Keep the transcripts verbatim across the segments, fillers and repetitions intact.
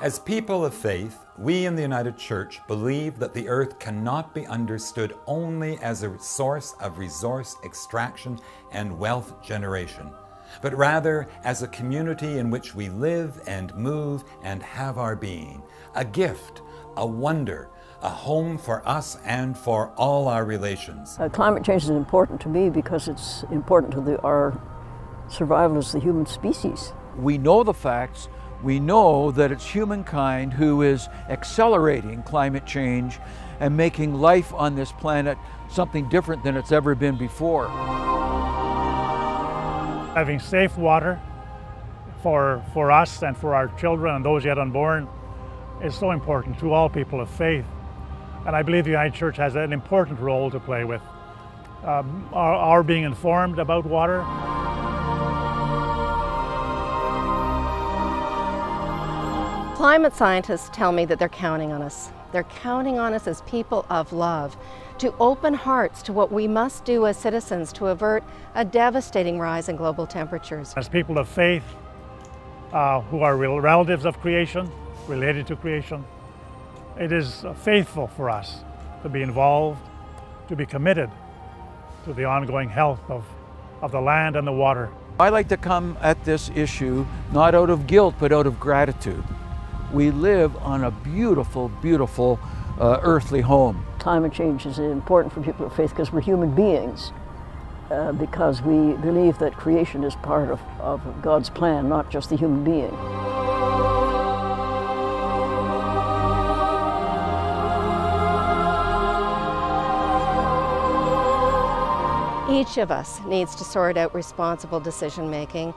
As people of faith, we in the United Church believe that the earth cannot be understood only as a source of resource extraction and wealth generation, but rather as a community in which we live and move and have our being, a gift, a wonder, a home for us and for all our relations. Uh, climate change is important to me because it's important to the, our survival as the human species. We know the facts. We know that it's humankind who is accelerating climate change and making life on this planet something different than it's ever been before. Having safe water for, for us and for our children and those yet unborn is so important to all people of faith. And I believe the United Church has an important role to play with um, our, our being informed about water. Climate scientists tell me that they're counting on us. They're counting on us as people of love to open hearts to what we must do as citizens to avert a devastating rise in global temperatures. As people of faith uh, who are real relatives of creation, related to creation, it is faithful for us to be involved, to be committed to the ongoing health of, of the land and the water. I like to come at this issue not out of guilt but out of gratitude. We live on a beautiful, beautiful uh, earthly home. Climate change is important for people of faith because we're human beings, uh, because we believe that creation is part of, of God's plan, not just the human being. Each of us needs to sort out responsible decision-making.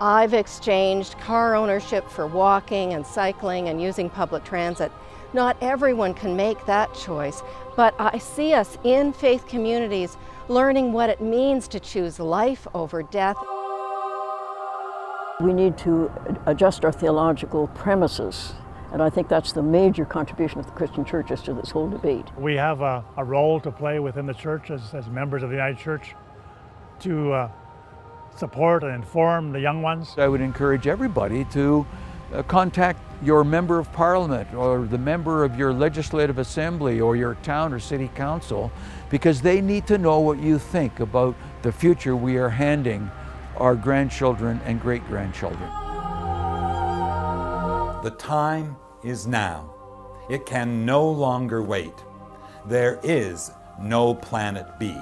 I've exchanged car ownership for walking and cycling and using public transit. Not everyone can make that choice, but I see us in faith communities learning what it means to choose life over death. We need to adjust our theological premises, and I think that's the major contribution of the Christian churches to this whole debate. We have a, a role to play within the church as, as members of the United Church to uh, support and inform the young ones. I would encourage everybody to uh, contact your member of parliament or the member of your legislative assembly or your town or city council, because they need to know what you think about the future we are handing our grandchildren and great-grandchildren. The time is now. It can no longer wait. There is no planet B.